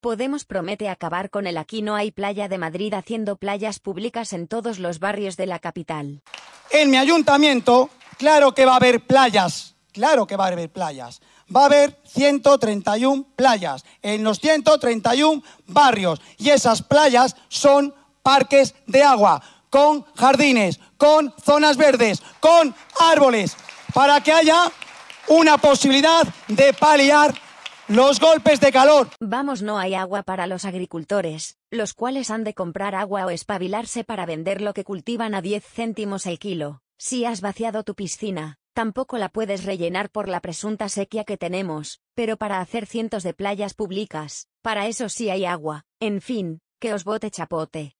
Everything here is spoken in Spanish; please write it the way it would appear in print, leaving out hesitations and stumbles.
Podemos promete acabar con el "aquí no hay playa" de Madrid haciendo playas públicas en todos los barrios de la capital. En mi ayuntamiento, claro que va a haber playas, claro que va a haber playas. Va a haber 131 playas en los 131 barrios y esas playas son parques de agua, con jardines, con zonas verdes, con árboles, para que haya una posibilidad de paliar los golpes de calor. Vamos, no hay agua para los agricultores, los cuales han de comprar agua o espabilarse para vender lo que cultivan a 10 céntimos el kilo. Si has vaciado tu piscina, tampoco la puedes rellenar por la presunta sequía que tenemos, pero para hacer cientos de playas públicas, para eso sí hay agua. En fin, que os vote Txapote.